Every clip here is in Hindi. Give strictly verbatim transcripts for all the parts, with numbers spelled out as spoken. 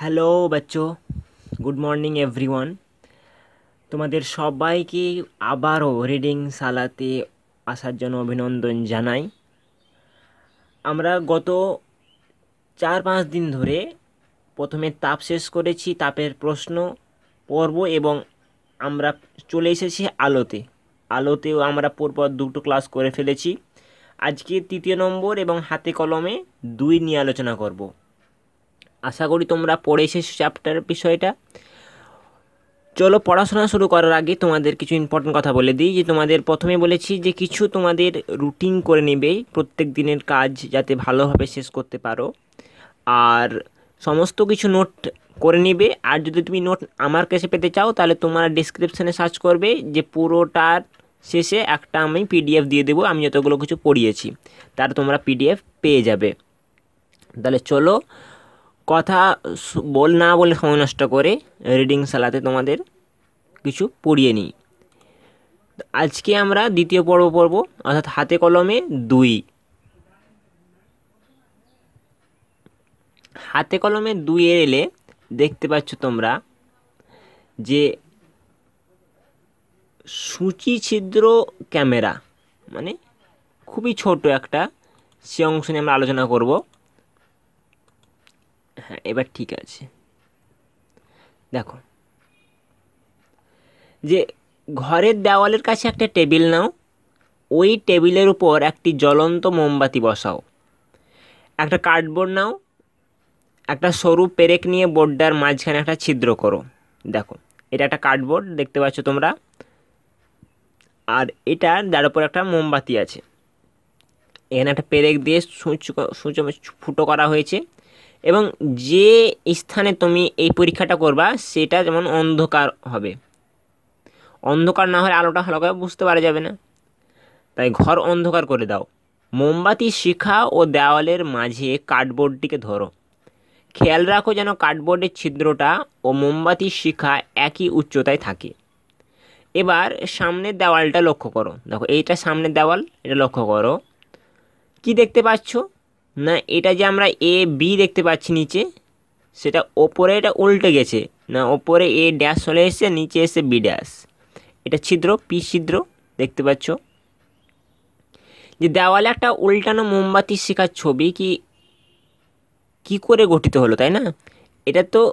हेलो बच्चों, गुड मर्निंग एवरीवन। तुम्हादेर सबाइके आबारो रिडिंग शालाते आसार जन्य अभिनंदन जानाई। आमरा गत चार पाँच दिन धरे प्रथमे ताप शेष करेछि, तापेर प्रश्न पढ़ब एवं आमरा चले एसेछि आलोते। आलोतेओ आमरा पूर्व दुटो क्लास करे फेलेछि। आजके तृतीय नम्बर एवं हाते कलमे दुई निये आलोचना करब। आशा करी तुम्हारा पढ़े शेष चैप्टार विषयटा। चलो पढ़ाशोना शुरू करार आगे तुम्हादेर किछु इम्पर्टेंट कथा बोले दी। तुम्हादेर प्रथमे बोलेछि जे किछु तुम्हादेर रुटीन करे नेबे, प्रत्येक दिनेर काज जाते भालोभाबे शेष करते पारो। आर समस्त किछु नोट करे नेबे। आर जोदि तुमि नोट आमार काछे पेते चाओ ताहले तोमरा डेसक्रिप्शने सार्च करबे, जे पुरोटार शेषे एकटा आमि पिडिएफ दिये देबो। आमि यतगुलो किछु पढ़िएछि तार तोमरा पिडिएफ पेये जाबे। ताहले चलो कथा बोल ना बोले समय नष्ट करे रिडिंग शालाते तुम्हादेर किछु पढ़िए नी। आज के आमरा द्वितीय पर्व पढ़ब, अर्थात हाते कलमे दुई। हाते कलमे दुई एले देखते पाच्छ तोमरा जे सूची छिद्र कैमेरा माने खूबी छोटो एकटा से अंश निये आमरा आलोचना करब। हाँ एबार ठीक आछे। देखो जे घरेर देवालेर काछे एकटा टेबिल नाओ, ओई टेबिलेर उपर एकटी ज्वलंत मोमबाती बसाओ। एकटा कार्डबोर्ड नाओ, एकटा सरु पेरेक निये बोर्डटार माझखाने एकटा छिद्र करो। देखो एटा एकटा कार्डबोर्ड देखते पाच्छ तोमरा, आर एटार जार उपर एकटा मोमबाती आछे। एखाने एकटा पेरेक दिये सूच सूच फुटो करा हयेछे। एवं जे स्थाने तुमी ए परीक्षाटा करबा सेटा जेमन अंधकार हबे, अंधकार ना हले आलोटा हल्का बुझते पारा जाबे ना, ताई घर अंधकार करे दाओ। मोमबाती शिखा ओ देवालेर माझे कार्डबोर्डटिके धरो। खेयाल राखो जेन कार्डबोर्डेर छिद्रटा ओ मोमबाती शिखा एकई उच्चताय थाके। एबार सामने देवालटा लक्ष्य करो। देखो एटा सामने देवाल, एटा लक्ष्य करो। कि देखते पाच्छो ना, एटा जे आमरा ए बी देखते पाच्छी नीचे सेटा ओपरे एटा उल्टे गेछे ना, ओपरे ए डैश चले एसेछे, नीचे एसे बी डैश। एटा छिद्र पी छिद्र देखते पाच्छो। जे देवाले एकटा उल्टानो मोमबाती शिखार छवि कि कि करे गठित हलो, ताई ना? एटा तो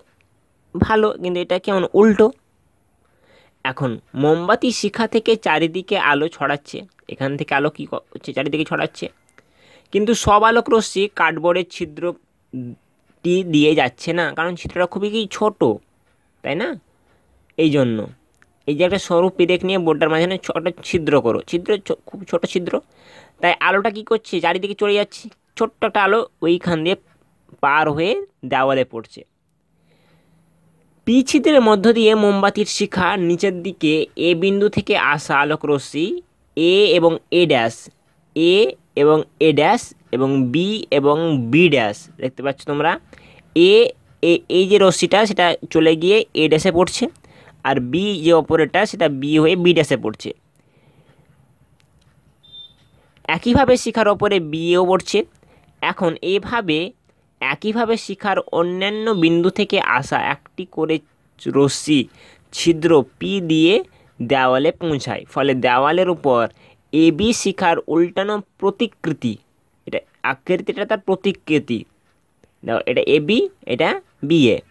भालो, किन्तु एटा केमन उल्टो। एखन मोमबाती शिखा थेके चारिदिके आलो छड़ाच्छे। एखान थेके आलो कि चारिदिके छड़ाच्छे, किन्तु सब आलोक रश्मि कार्डबोर्डेर छिद्रटी दिए जाच्छे ना, कारण छिद्रटा खूबी कि छोटो, ताई ना? एई जन्य एई जे एकटा सरु पेरेक निये बोर्डटार माझाने छोटो छिद्र करो। छिद्र खूब छोटो छिद्र, ताई आलोटा कि करछे चारिदिके चले जाच्छे। छोट्ट एकटा आलो ओइखान दिये पार हये देवाले पड़छे। पी छिद्रेर मध्य दिये मोमबातिर शिखा निचेर दिके ए बिंदु थेके आसा आलोक रश्मि ए एवं ए डैश, ए एवं ए डैश एवं बी एवं बी डैश देखते पाच्छ तोमरा। ए ए जे रश्मिटा सेटा चले गिये ए डैशे पड़छे, आर बी जे अपरेटा सेटा बी हये बी डैशे पड़छे। एकईभावे शिखार ओपरे बिओ पड़छे। एखन एइभावे एकईभावे शिखार अन्यान्य बिंदु थेके आसा एकटी करे रश्मि छिद्र पी दिये देवाले पौंछाय, फले देवालेर उपर ए बी शिखार उल्टानो प्रतिकृति एटा आकृति, एटा तार प्रतिकृति। देखो एटा ए बी, एटा बी ए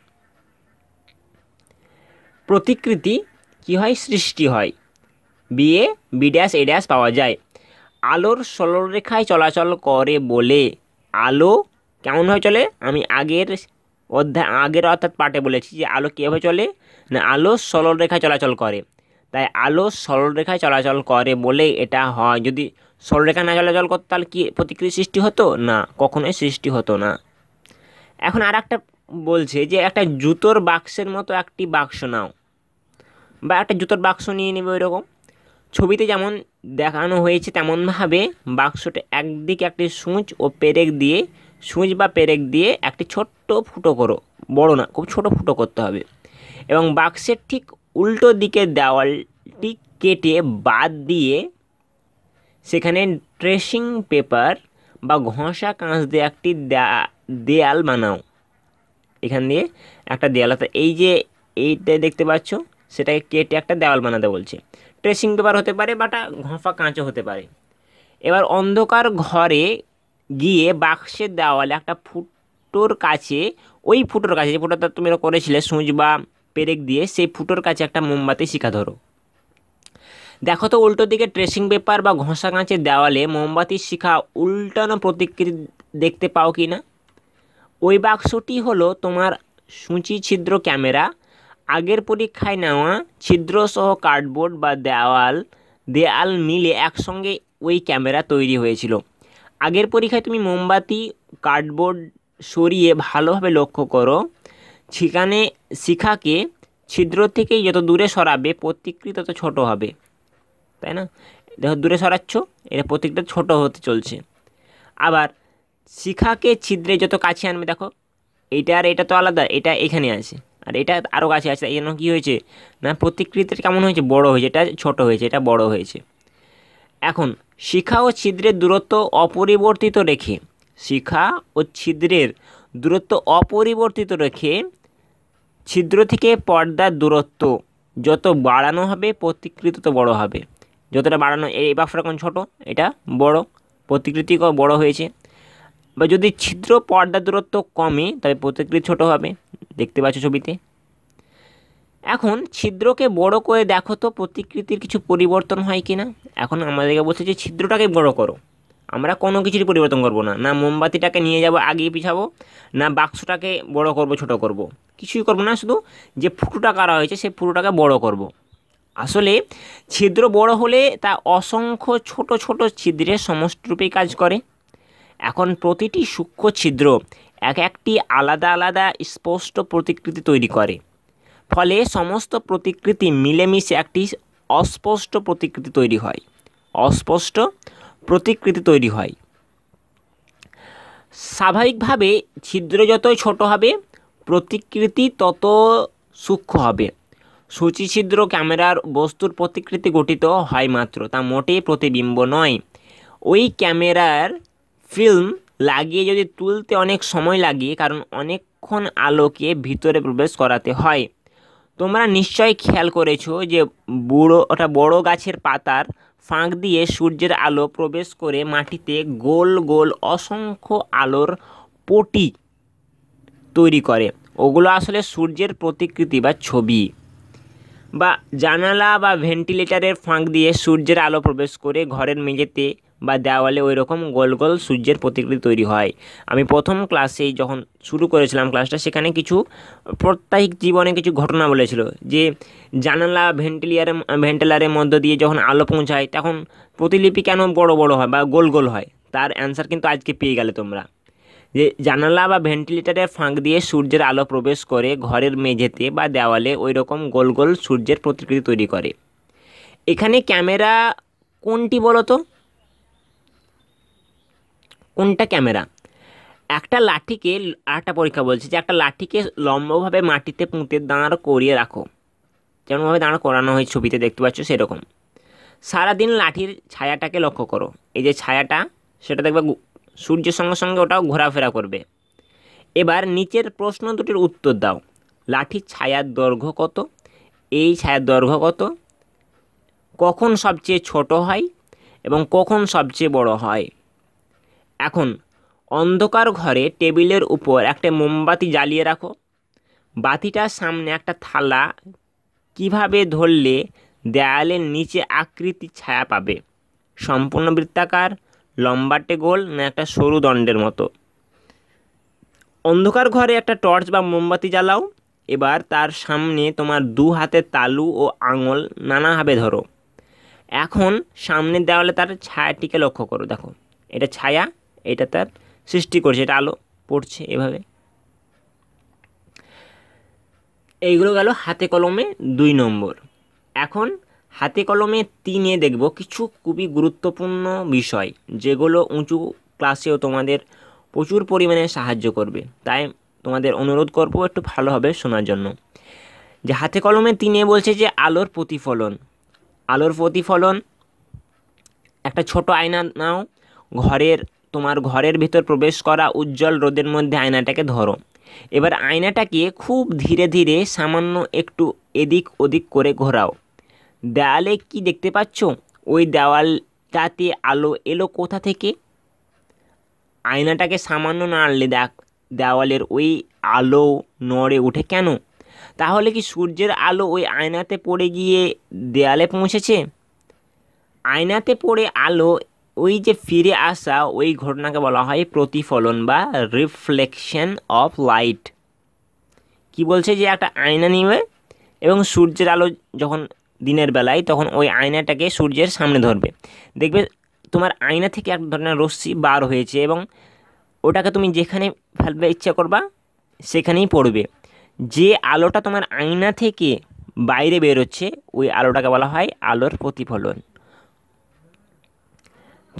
प्रतिकृति कि हय सृष्टि हय। B A B dash A dash पावा जाय। आलोर सरलरेखाय चलाचल करे बोले आलो केमन हय चले, आमी आगेर अध्याय आगेर अर्थात पाठे बोलेछि जे आलो किभाबे चले ना, आलो सरलरेखाय चलाचल करे। ताई आलो सरलरेखाय चलाचल करे बोले एटा हय। यदि सरलरेखा ना चलाचल करत ताहले कि प्रतिक्रिया सृष्टि हतो ना, कखनोई सृष्टि हतो ना। एखन आरेकटा बोलछे जे एकटा जूतोर बाक्सेर मतो एकटी बाक्स नाओ, बा एकटा जूतोर बाक्स निये नेबे। एरकम छबिते जेमन देखानो हयेछे तेमन भावे बाक्सटा एकदिके एकटी सूच ओ पेरेक दिये, सूच बा पेरेक दिये एकटी छोट्ट फुटो करो। बड़ो ना, खूब छोटो फुटो करते हबे। एबं बाक्सेर ठीक उल्टो दिके देवालटी केटे बाद दिए सेखाने ट्रेसिंग पेपर बा घषा काँच दिये एकटी देयाल बानाओ। एखान दिए एक देवाल अर्थात ये देखते सेटाके केटे एक देवाल बनाते बोलছে ट्रेसिंग पेपर होते पारे घोंफा काँचो होते पारे। एबार अंधकार घरे गिये बाक्सेर देवाले एक फुटोर काछे ओई फुटोर काछे फुटोटा तुमि करेछिले सूच बा पेरेक दिए सेई फुटोर काछे एकटा मोमबाती शिखा धरो। देखो तो उल्टो दिके ट्रेसिंग पेपर बा घोंसा काँचेर देवाले मोमबातिर शिखा उल्टानो प्रतिकृति देखते पाओ किना। ओई बाक्सटी हलो तोमार सूची छिद्र क्यामेरा आगের পরীক্ষায় নেওয়া ছিদ্র সহ কার্ডবোর্ড বা দেওয়াল দেয়াল মিলে একসঙ্গে ওই ক্যামেরা তৈরি হয়েছিল। আগের পরীক্ষায় তুমি মোমবাতি কার্ডবোর্ড সরিয়ে ভালোভাবে লক্ষ্য করো সেখানে শিখাকে ছিদ্র থেকে যত দূরে সরাবে প্রতিকৃতি তত ছোট হবে, তাই না? দেখো দূরে সরাচ্ছ এটা প্রতিকৃতি ছোট হতে চলছে। আবার শিখাকে ছিদ্রে যত কাছে আনবে দেখো এটা আর এটা তো আলাদা, এটা এখানে আছে আর এটা আরও কাছে আছে। এই জন্য কী হয়েছে না প্রতিকৃতির কেমন হয়েছে বড় হয়েছে, এটা ছোট হয়েছে এটা বড় হয়েছে। এখন শিখা ও ছিদ্রের দূরত্ব অপরিবর্তিত রেখে শিখা ও ছিদ্রের দূরত্ব অপরিবর্তিত রেখে ছিদ্র থেকে পর্দার দূরত্ব যত বাড়ানো হবে প্রতিকৃতি তত বড় হবে। যতটা বাড়ানো এই বাক্সটা এখন ছোট এটা বড় প্রতিকৃতি বড় হয়েছে। বা যদি ছিদ্র পর্দার দূরত্ব কমে তবে প্রতিকৃতি ছোট হবে, দেখতে পাচ্ছ ছবিতে। এখন ছিদ্রকে বড় করে দেখো তো প্রতিকৃতির কিছু পরিবর্তন হয় কিনা। এখন আমাদেরকে বলছে যে ছিদ্রটাকে বড় করো, আমরা কোনো কিছুর পরিবর্তন করব না, না মোমবাতিটাকে নিয়ে যাব আগে পিছাবো না বাক্সটাকে বড় করব ছোট করব, কিছুই করব না। শুধু যে ফুটোটা করা হয়েছে সেই ফুটোটাকে বড় করব। আসলে ছিদ্র বড় হলে তা অসংখ্য ছোট ছোট ছিদ্রের সমষ্টিরূপে কাজ করে। এখন প্রতিটি সূক্ষ্ম ছিদ্র এক একটি আলাদা আলাদা স্পষ্ট প্রতিকৃতি তৈরি করে, ফলে সমস্ত প্রতিকৃতি মিলেমিশে একটি অস্পষ্ট প্রতিকৃতি তৈরি হয় অস্পষ্ট প্রতিকৃতি তৈরি হয়। স্বাভাবিকভাবে ছিদ্র যতই ছোট হবে প্রতিকৃতি তত সূক্ষ্ম হবে। সূচি ছিদ্র ক্যামেরার বস্তুর প্রতিকৃতি গঠিত হয় মাত্র, তা মোটেই প্রতিবিম্ব নয়। ওই ক্যামেরার ফিল্ম লাগিয়ে যদি তুলতে অনেক সময় লাগে, কারণ অনেকক্ষণ আলোকে ভিতরে প্রবেশ করাতে হয়। তোমরা নিশ্চয়ই খেয়াল করেছো যে বুড়ো ওটা বড় গাছের পাতার ফাঁক দিয়ে সূর্যের আলো প্রবেশ করে মাটিতে গোল গোল অসংখ্য আলোর পটি তৈরি করে। ওগুলো আসলে সূর্যের প্রতিকৃতি বা ছবি। বা জানালা বা ভেন্টিলেটরের ফাঁক দিয়ে সূর্যের আলো প্রবেশ করে ঘরের মেঝেতে বা দেওয়ালে ওই রকম গোল গোল সূর্যের প্রতিকৃতি তৈরি হয়। আমি প্রথম ক্লাসে যখন শুরু করেছিলাম ক্লাসটা সেখানে কিছু প্রত্যহিক জীবনে কিছু ঘটনা বলেছিল যে জানালা ভেন্টিলিয়ারে ভেন্টিলারের মধ্য দিয়ে যখন আলো পৌঁছায় তখন প্রতিলিপি কেন বড় বড় হয় বা গোল গোল হয়, তার অ্যান্সার কিন্তু আজকে পেয়ে গেলে তোমরা। যে জানালা বা ভেন্টিলেটরের ফাঁক দিয়ে সূর্যের আলো প্রবেশ করে ঘরের মেঝেতে বা দেওয়ালে ওই রকম গোল গোল সূর্যের প্রতিকৃতি তৈরি করে। এখানে ক্যামেরা কোনটি বলো তো, কোনটা ক্যামেরা? একটা লাঠিকে আরেকটা পরীক্ষা বলছে যে একটা লাঠিকে লম্বভাবে মাটিতে পুঁতে দাঁড় করিয়ে রাখো, যেমনভাবে দাঁড় করানো হয় ছবিতে দেখতে পাচ্ছ সেরকম। সারাদিন লাঠির ছায়াটাকে লক্ষ্য করো, এই যে ছায়াটা সেটা দেখবে সূর্যের সঙ্গে সঙ্গে ওটাও ঘোরাফেরা করবে। এবার নিচের প্রশ্ন দুটির উত্তর দাও। লাঠির ছায়ার দৈর্ঘ্য কত, এই ছায়ার দৈর্ঘ্য কত, কখন সবচেয়ে ছোট হয় এবং কখন সবচেয়ে বড় হয়। এখন অন্ধকার ঘরে টেবিলের উপর একটা মোমবাতি জ্বালিয়ে রাখো, বাতিটার সামনে একটা থালা কিভাবে ধরলে দেয়ালের নিচে আকৃতি ছায়া পাবে, সম্পূর্ণ বৃত্তাকার লম্বাটে গোল না একটা সরু দণ্ডের মতো। অন্ধকার ঘরে একটা টর্চ বা মোমবাতি জ্বালাও, এবার তার সামনে তোমার দু হাতের তালু ও আঙুল নানাভাবে ধরো। এখন সামনে দেওয়ালে তার ছায়াটিকে লক্ষ্য করো, দেখো এটা ছায়া এটা তার সৃষ্টি করছে, এটা আলো পড়ছে এভাবে। এইগুলো গেল হাতে কলমে দুই নম্বর। এখন হাতে কলমে তিনে দেখব কিছু খুবই গুরুত্বপূর্ণ বিষয় যেগুলো উঁচু ক্লাসেও তোমাদের প্রচুর পরিমাণে সাহায্য করবে, তাই তোমাদের অনুরোধ করবো একটু ভালোভাবে শোনার জন্য। যে হাতে কলমে তিনে বলছে যে আলোর প্রতিফলন, আলোর প্রতিফলন একটা ছোট আয়না নাও, ঘরের তোমার ঘরের ভিতর প্রবেশ করা উজ্জ্বল রোদের মধ্যে আয়নাটাকে ধরো, एबार आयनाटाके खूब धीरे धीरे सामान्य एकटू एदिक ओदिक करे घोराओ। देवाले कि देखते पाच्छो? ओई देवालटाते आलो एलो कोथा थेके? आयनाटाके सामान्य नाड़ले देवालेर ओई आलो नड़े उठे केन? ताहले कि सूर्येर आलो ओई आयनाते पड़े गिये देवाले पौंछेछे? आयनाते पड़े आलो ওই যে ফিরে আসা ওই ঘটনাকে বলা হয় প্রতিফলন বা রিফ্লেকশন অফ লাইট। কি বলছে যে একটা আয়না নিবে এবং সূর্যের আলো যখন দিনের বেলায় তখন ওই আয়নাটাকে সূর্যের সামনে ধরবে, দেখবে তোমার আয়না থেকে এক ধরনের রশ্মি বার হয়েছে এবং ওটাকে তুমি যেখানে ফেলবে ইচ্ছা করবা সেখানেই পড়বে। যে আলোটা তোমার আয়না থেকে বাইরে বের হচ্ছে ওই আলোটাকে বলা হয় আলোর প্রতিফলন।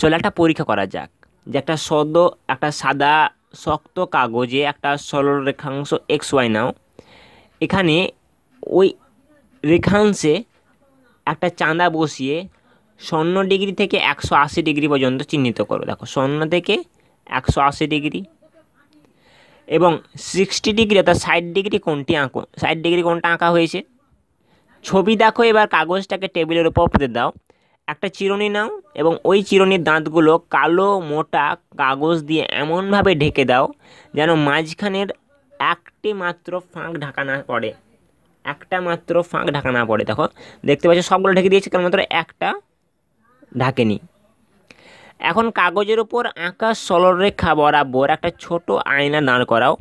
चलो एक परीक्षा करा जाक। सद एक सदा शक्त कागजे एक सरल रेखांश एक्स वाई नाओ, एखाने ओई रेखांशे एक चाँदा बसिए शून्य डिग्री थेके एकशो आशी डिग्री पर्यन्त चिह्नित करो। देखो शून्य थेके एकशो आशी डिग्री एवं सिक्सटी डिग्री अर्थात साठ डिग्री कोणटी आँको। साठ डिग्री कोणटा आँका हयेछे। छवि देखो, एबार कागजटाके टेबिलेर उपर पेते दाओ। एक चिरनी नाओ एवं ओई चिरनिर दाँतगुलो कालो मोटा कागज दिए एमन भावे ढेके दाओ जेन माझखानेर एकटी मात्र फाँक ढाका ना पड़े। एकटा मात्र फाँक ढाका ना पड़े। देखो देखते पाच्छो सबगुलो ढेके दिएछे केवलमात्र एकटा ढाकेनी। एखन कागजेर उपर आँका सरलरेखा बराबर एकटा छोटो आयना दाँड़ कराओ।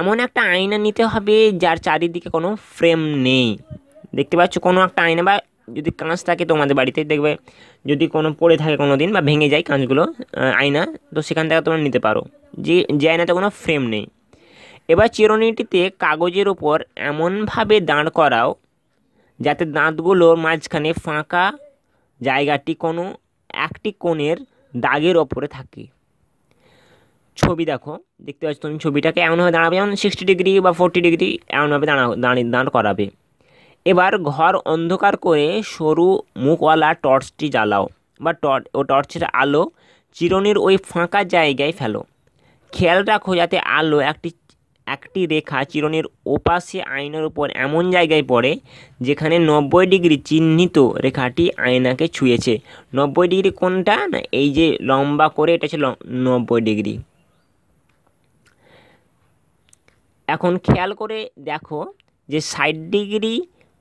एमन एकटा आयना निते होबे जार चारिदिके कोनो फ्रेम नेई। देखते पाच्छो कोनो एकटा आयना बा যদি কাঁচ থাকে তোমাদের বাড়িতে, দেখবে যদি কোনো পড়ে থাকে কোনো দিন বা ভেঙে যায় কাঁচগুলো আয়না, তো সেখান থেকে তোমরা নিতে পারো। যে যে আয়নাতে কোনো ফ্রেম নেই। এবার চিরুনিটিতে কাগজের উপর এমনভাবে দাঁড় করাও যাতে দাঁতগুলোর মাঝখানে ফাঁকা জায়গাটি কোনো একটি কোণের দাগের ওপরে থাকে। ছবি দেখো, দেখতে পাচ্ছ তুমি ছবিটাকে এমনভাবে দাঁড়াবে যেমন সিক্সটি ডিগ্রি বা ফোরটি ডিগ্রি এমনভাবে দাঁড়া দাঁড়িয়ে দাঁড় করাবে। এবার ঘর অন্ধকার করে সরু মুখওয়ালা টর্চটি জ্বালাও বা টর্চ ও টর্চের আলো চিরুনির ওই ফাঁকা জায়গায় ফেলো। খেয়াল রাখো যাতে আলো একটি একটি রেখা চিরুনির ওপাশে আয়নার উপর এমন জায়গায় পড়ে যেখানে নব্বই ডিগ্রি চিহ্নিত রেখাটি আয়নাকে ছুঁয়েছে। নব্বই ডিগ্রি কোনটা? না এই যে লম্বা করে এটা ছিল নব্বই ডিগ্রি। এখন খেয়াল করে দেখো যে ষাট ডিগ্রি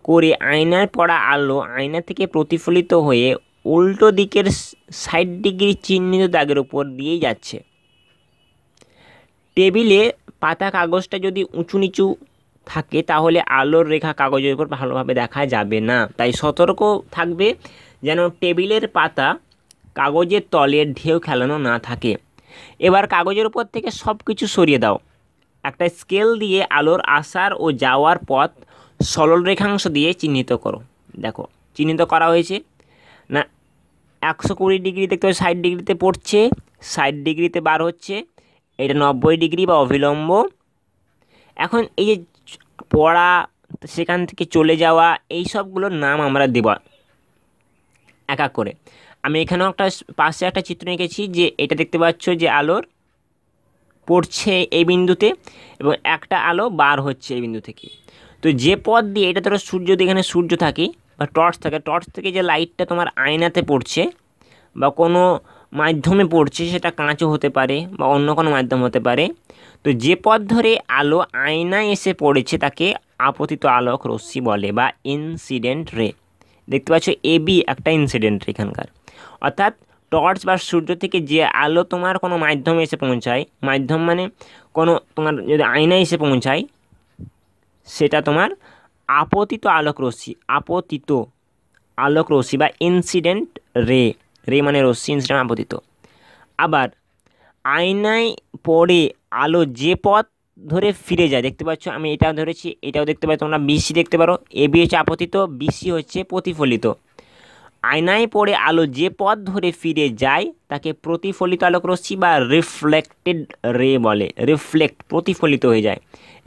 করে আয়নার পড়া আলো আয়না থেকে প্রতিফলিত হয়ে উল্টো দিকের ষাট ডিগ্রি চিহ্নিত দাগের উপর দিয়েই যাচ্ছে। টেবিলে পাতা কাগজটা যদি উঁচু নিচু থাকে তাহলে আলোর রেখা কাগজের উপর ভালোভাবে দেখা যাবে না। তাই সতর্ক থাকবে যেন টেবিলের পাতা কাগজের তলে ঢেউ খেলানো না থাকে। এবার কাগজের উপর থেকে সব কিছু সরিয়ে দাও। একটা স্কেল দিয়ে আলোর আসার ও যাওয়ার পথ সরল রেখাংশ দিয়ে চিহ্নিত করো। দেখো চিহ্নিত করা হয়েছে না, একশো কুড়ি ডিগ্রি দেখতে হবে ষাট ডিগ্রিতে পড়ছে, ষাট ডিগ্রিতে বার হচ্ছে, এটা নব্বই ডিগ্রি বা অবিলম্ব। এখন এই যে পড়া সেখান থেকে চলে যাওয়া এই সবগুলোর নাম আমরা দেব এক এক করে। আমি এখানেও একটা পাশে একটা চিত্র এঁকেছি যে এটা দেখতে পাচ্ছ যে আলোর পড়ছে এই বিন্দুতে এবং একটা আলো বার হচ্ছে এই বিন্দু থেকে। তো যে পথ দিয়ে এটা ধরো সূর্য, এখানে সূর্য থাকে বা টর্চ থাকে, টর্চ থেকে যে লাইটটা তোমার আয়নাতে পড়ছে বা কোনো মাধ্যমে পড়ছে, সেটা কাঁচও হতে পারে বা অন্য কোনো মাধ্যম হতে পারে। তো যে পথ ধরে আলো আয়নায় এসে পড়েছে তাকে আপতিত আলোক রশ্মি বলে বা ইনসিডেন্ট রে। দেখতে পাচ্ছ এ বি একটা ইনসিডেন্ট রে এখানকার, অর্থাৎ টর্চ বা সূর্য থেকে যে আলো তোমার কোনো মাধ্যমে এসে পৌঁছায়, মাধ্যম মানে কোনো তোমার যদি আয়নায় এসে পৌঁছায় সেটা তোমার আপতিত আলোক রশ্মি, আপতিত আলোক রশ্মি বা ইনসিডেন্ট রে। রে মানে রশ্মি, ইনসিডেন্ট আপতিত। আবার আয়নায় পড়ে আলো যে পথ ধরে ফিরে যায়, দেখতে পাচ্ছ আমি এটা ধরেছি, এটাও দেখতে পাচ্ছ তোমরা বিসি দেখতে পারো। এ বি হচ্ছে আপতিত, বিসি হচ্ছে প্রতিফলিত। আয়নায় পড়ে আলো যে পথ ধরে ফিরে যায় তাকে প্রতিফলিত আলোক রশ্মি বা রিফ্লেক্টেড রে বলে। রিফ্লেক্ট প্রতিফলিত হয়ে যায়,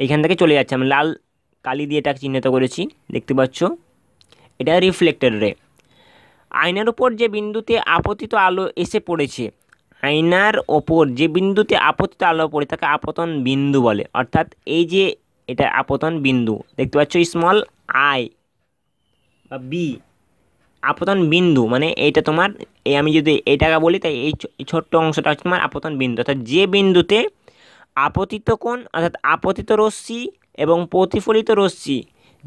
এখান থেকে চলে যাচ্ছে। আমি লাল কালি দিয়ে এটা চিহ্নিত করেছি, দেখতে পাচ্ছ এটা রিফ্লেক্টেড রে। আয়নার উপর যে বিন্দুতে আপতিত আলো এসে পড়েছে आयनार ओपर जे बिंदुते आपतित आलो पड़े ताके आपतन बिंदु बोले अर्थात एई जे एटा आपतन बिंदु देखते पाच्छो स्मल आई बा बी आपतन बिंदु माने एटा तोमार ए आमी जदि एटाके बोली ताई एई छोट्ट अंशटा हच्छे तोमार आपतन बिंदु अर्थात जे बिंदुते आपतित कोण अर्थात आपतित रश्मि एवं प्रतिफलित रश्मि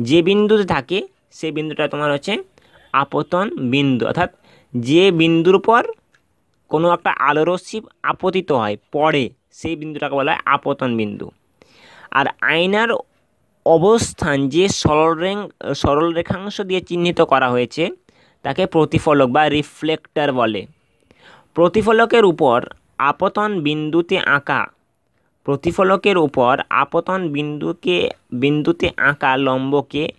जे बिंदुते थाके सेई बिंदुटा तोमार हच्छे आपतन बिंदु अर्थात जे बिंदुर पर कोनो एकटा आलो रश्मि आपतित हय पड़े सेई बिंदुटाके बला हय आपतन बिंदु। और आयनार अवस्थान जे सरल सरल रेखांश दिए चिह्नित करा हयेछे ताके प्रतिफलक बा रिफ्लेक्टर बोले। प्रतिफलकेर ऊपर आपतन बिंदुते आँका प्रतिफलकेर ऊपर आपतन बिंदु के बिंदुते आँका लम्ब के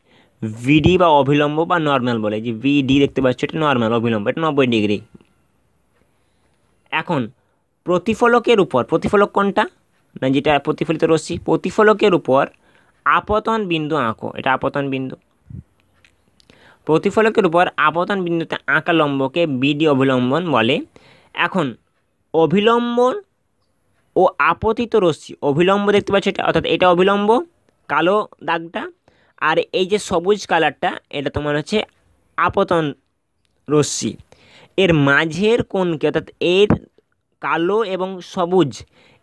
भिडी बा अभिलम्ब बा नर्माल बोले। जे भिडी देखते पाच्छो एटा नर्माल अभिलम्ब एटा नब्बे डिग्री। एखन प्रतिफलकेर ऊपर प्रतिफलक कोनटा ना जेटा प्रतिफलित रश्मि प्रतिफलकेर ऊपर आपतन बिंदु आँको एटा आपतन बिंदु। प्रतिफलकेर ऊपर आपतन बिंदुते आँका लम्बके भिडी अभिलम्बन बोले। एखन अभिलम्बन ओ आपतित रश्मि अभिलम्ब देखते पाच्छो एटा अर्थात एटा अभिलम्ब कालो दागटा और ये सबुज कलरटा एटा तोमार हच्छे आपतन रश्मि। एर माझेर कोण के अर्थात एर कालो एवं सबुज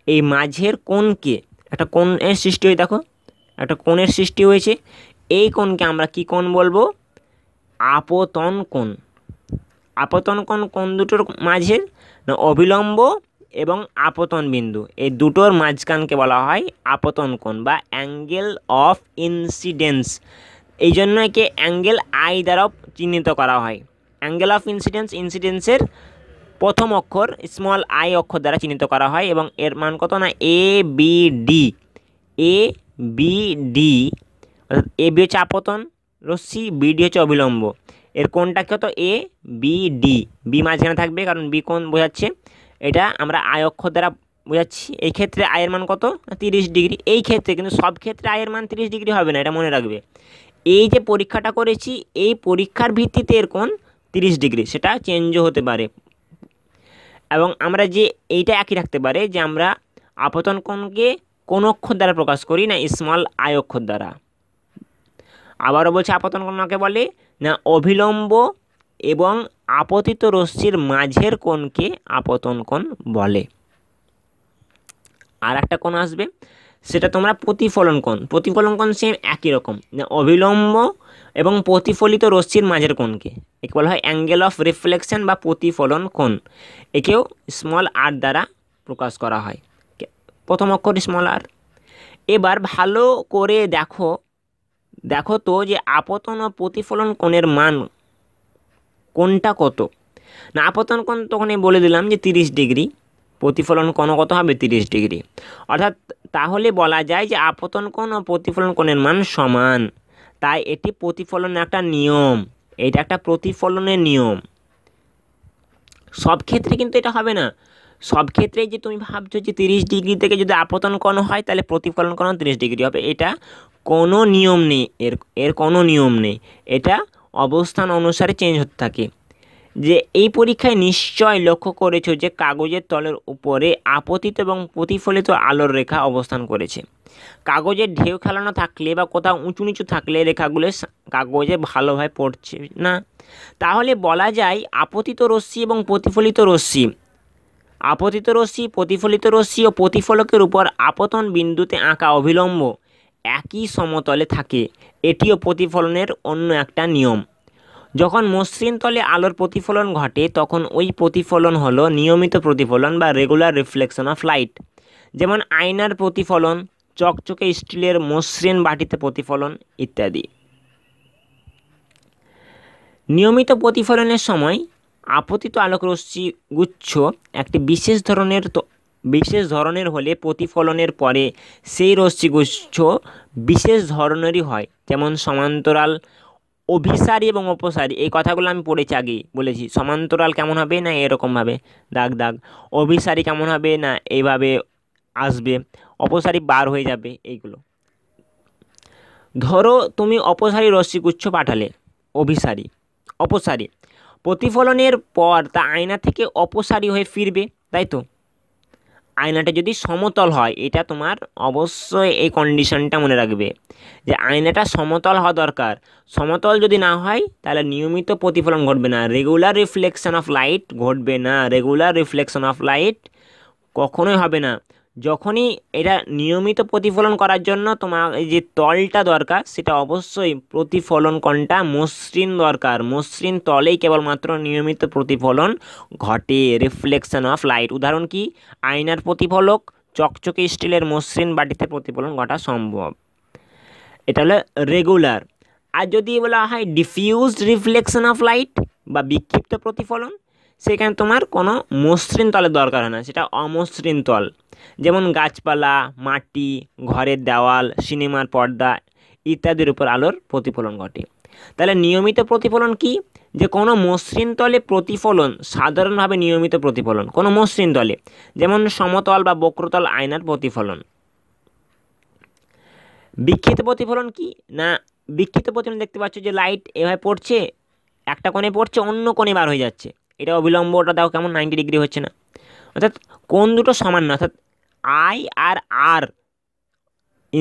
ए माझेर कोण के एक कोण एर सृष्टि हय देखो एक कोण एर सृष्टि हयेछे एई कोण के आमरा कि कोण बोलबो आपतन कोण। आपतन कोण कोण दुटोर माझेर ना अभिलम्ब एवं आपतन बिंदु ए दुटोर माझखान के बला हय आपतन कोण बा एंगल अफ इन्सिडेंस। एई जन्य एके एंगल आई द्वारा चिह्नित करा हय। एंगल अफ इन्सिडेंस इन्सिडेंसर प्रथम अक्षर स्मल आई अक्षर द्वारा चिह्नित करा हय एबं एर मान कत ना A B D. A B D अर्थात ए बी हच्छे आपतन रश्मि बी डी हच्छे अभिलम्ब एर कोणटा कत ए बी डी बी माझखाने थाकबे कारण बी कोण बोझाচ্ছে এটা আমরা आई अक्षर द्वारा বোঝাচ্ছি। এই ক্ষেত্রে আয়ের মান কত না তিরিশ ডিগ্রি। এই ক্ষেত্রে কিন্তু সব ক্ষেত্রে আয়ের মান তিরিশ ডিগ্রি হবে না এটা মনে রাখবে। এই যে পরীক্ষাটা করেছি এই পরীক্ষার ভিত্তিতে এর কোণ तीस डिग्री सेटा चेंज होते पारे एवं आमरा जे एटा एकई राखते पारे जे आमरा आपतन कोणके कोन अक्षर द्वारा प्रकाश करी ना स्मल आई अक्षर द्वारा। आबारो बोलछे आपतन कोणके बोले ना अभिलम्ब एवं आपतित रश्मिर माझेर कोणके आपतन कोण बोले। आर एकटा कोण आसबे सेटा तोमरा प्रतिफलन कोण। प्रतिफलन कोण सेम एकई रकम ना अभिलम्ब एवं प्रतिफलित रश्मिर माझेर कोणके एके बला हय एंगल अफ रिफ्लेक्शन बा प्रतिफलन कोण। एकेओ स्मल आर द्वारा प्रकाश करा हय प्रथम अक्षर स्मल आर। एबार भालो करे देखो देखो तो जे आपतन और प्रतिफलन कोणेर मान कोनटा कत ना आपतन कोण तखनই বলে দিলাম যে तीस डिग्री प्रतिफलन कोण कत हबे तीस डिग्री अर्थात ताहले बला जाय जे आपतन कोण और प्रतिफलन कोणेर मान समान। ताई एटी प्रतिफलनेर एकटा नियम एटा एकटा प्रतिफलनेर नियम। सब क्षेत्रे किन्तु एटा हबे ना सब क्षेत्रे जे तुमि भाबछो जे तीस डिग्री थेके जोदि आपतन कोण हय ताहले प्रतिफलन कोण तीस डिग्री हबे एटा कोनो नियम नेई एर एर कोनो नियम नेई एटा अवस्थान अनुसारे चेंज होते थाके। जे एई परीक्षाय निश्चय लक्ष्य करेछो जे कागजेर तलेर उपरे आपतित एबं प्रतिफलित आलोर रेखा अवस्थान करेछे। कागजे ढेउ खेलानो थाकले बा कोथाओ उंचु नीचु थाकले रेखागुलो कागजे भालोभाबे पड़छे ना ताहले बला जाय आपतित रश्मि एबं प्रतिफलित रश्मि आपतित रश्मि प्रतिफलित रश्मि ओ प्रतिफलकेर ऊपर आपतन बिंदुते आँका अभिलम्ब एकई समतले थाके। एटिओ प्रतिफलनेर अन्य एकटा नियम। जखन मसृण तले आलोर प्रतिफलन घटे तखन ओई प्रतिफलन हलो नियमित प्रतिफलन बा रेगुलार रिफ्लेक्शन अफ लाइट। जेमन आयनार प्रतिफलन चकचके स्टीलेर मसृण बाटीते प्रतिफलन इत्यादि। नियमित प्रतिफलनेर समय आपतित आलोक रश्मि गुच्छ एकटी विशेष धरनेर तो विशेष धरनेर होले प्रतिफलनेर परे सेई रश्मि गुच्छ विशेष धरनेरई हय जेमन समान्तराल अभिसारी एवं अपसारी। ये कथागुलो आमी पढ़ेछि आगे बोलेछि समान्तराल केमन हबे ना एरकम भावे दाग दाग अभिसारी केमन हबे ना एइभावे आसबे अपसारी बार हये जाबे। एइगुलो धरो तुमि अपसारी रश्मिगुच्छ पाठाले अभिसारी अपसारी प्रतिफलनेर पर ता आयना थेके अपसारी हये फिरबे ताई तो आयनाटा जदि समतल है ये तुम्हार अवश्य ये कंडिशनटा मने राखबे जे आयनाटा समतल हवा दरकार। समतल जदि ना हय ताहले नियमित प्रतिफलन घटबे ना, रेगुलार रिफ्लेक्शन अफ लाइट घटबे ना, रेगुलार रिफ्लेक्शन अफ लाइट कखनोई हबे ना। जखनी एटा नियमित प्रतिफलन करार जन्य तोमार जे तलटा दरकार सेटा अवश्य प्रतिफलन कोणटा मसृण दरकार, मसृण तलेई केवलमात्र नियमित प्रतिफलन घटे, रिफ्लेक्शन अफ लाइट। उदाहरण कि आयनार प्रतिफलक चकचके स्टीलेर मसृण बाटीते प्रतिफलन घटा सम्भव, एटा हलो रेगुलार। आर जदि बला हय डिफ्यूज रिफ्लेक्शन अफ लाइट बा बिक्षिप्त प्रतिफलन सेखाने तोमार कोनो मसृण तलेर दरकार हय ना, सेटा अमसृण तल जेमन गाछपाला, माटी, घरेर देवाल, सिनेमार पर्दा इत्यादिर उपर आलोर प्रतिफलन घटे। ताहले नियमित प्रतिफलन कि जे कोनो मसृण तले प्रतिफलन, साधारणभावे नियमित प्रतिफलन कोनो मसृण तले जेमन समतल बा बक्रतल आयनार प्रतिफलन। बिक्षिप्त प्रतिफलन कि ना, बिक्षिप्त प्रतिफलन देखते पाচ্ছ जे लाइट एभाবে पड़ছে, একটা কোণে পড়ছে অন্য কোণে বার হয়ে যাচ্ছে, এটা অবিলম্বটা দাও কেমন নব্বই ডিগ্রি হচ্ছে না, অর্থাৎ কোণ দুটো সমান না, অর্থাৎ আই আর আর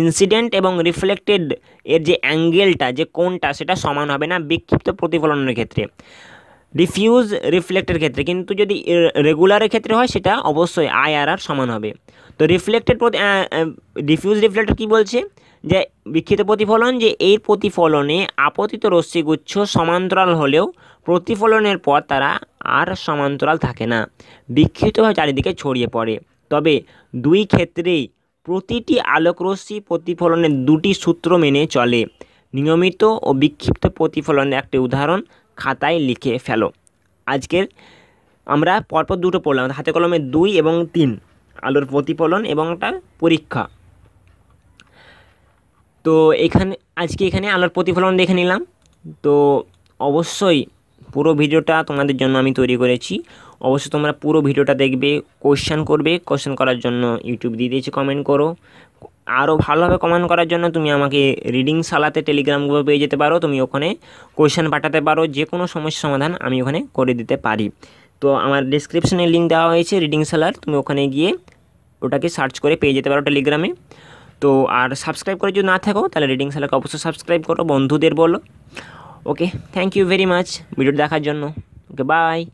ইনসিডেন্ট এবং রিফ্লেক্টেড এর যে অ্যাঙ্গেলটা, যে কোণটা সেটা সমান হবে না বিক্ষিপ্ত প্রতিফলনের ক্ষেত্রে, ডিফিউজ রিফ্লেক্টের ক্ষেত্রে। কিন্তু যদি রেগুলারের ক্ষেত্রে হয় সেটা অবশ্যই আই আর আর সমান হবে। তো রিফ্লেক্টেড ডিফিউজ রিফ্লেক্টেড কি বলছে যে বিক্ষিপ্ত প্রতিফলন, যে এই প্রতিফলনে আপতিত রশ্মিগুচ্ছ সমান্তরাল হলেও प्रतिफलनेर पर तारा आर समान्तराल थाके ना, बिक्षिप्तभावे चारिदिके छड़िये पड़े। तबे दुई क्षेत्रेई प्रतिटी आलोकरश्मि प्रतिफलनेर दुटी सूत्र मेने चले। नियमित और बिक्षिप्त प्रतिफलनेर एकटी उदाहरण खाताय लिखे फेलो। आजकेर आमरा परपर दुटो पढ़लाम, हाते कलमे दुई एबं तीन, आलोर प्रतिफलन एबं एकटा परीक्षा। तो एखाने आजके एखाने आलोर प्रतिफलन देखे निलाम। तो अवश्यई पुरो भिडियोटा तुम्हारे जन्य आमी तैरी करेছি, अवश्य तुम्हारा पुरो भिडियोटा देखबे, कोश्चन करबे, कोश्चन करार जन्य यूट्यूब दिए दिয়েছি, कमेंट करो। आरो ভালোভাবে কমেন্ট করার জন্য তুমি আমাকে রিডিং শালাতে টেলিগ্রাম গ্রুপে পেয়ে যেতে পারো, তুমি ওখানে কোশ্চেন পাঠাতে পারো, যে কোনো সমস্যা সমাধান আমি ওখানে করে দিতে পারি। তো আমার ডেসক্রিপশনে লিংক দেওয়া হয়েছে রিডিং শালার, তুমি ওখানে গিয়ে ওটাকে সার্চ করে পেয়ে যেতে পারো টেলিগ্রামে। তো আর সাবস্ক্রাইব করে যদি না থাকো তাহলে রিডিং শালাকে অবশ্যই সাবস্ক্রাইব করো, বন্ধুদের বলো। Okay, thank you very much video देखार जन्य। Okay, bye.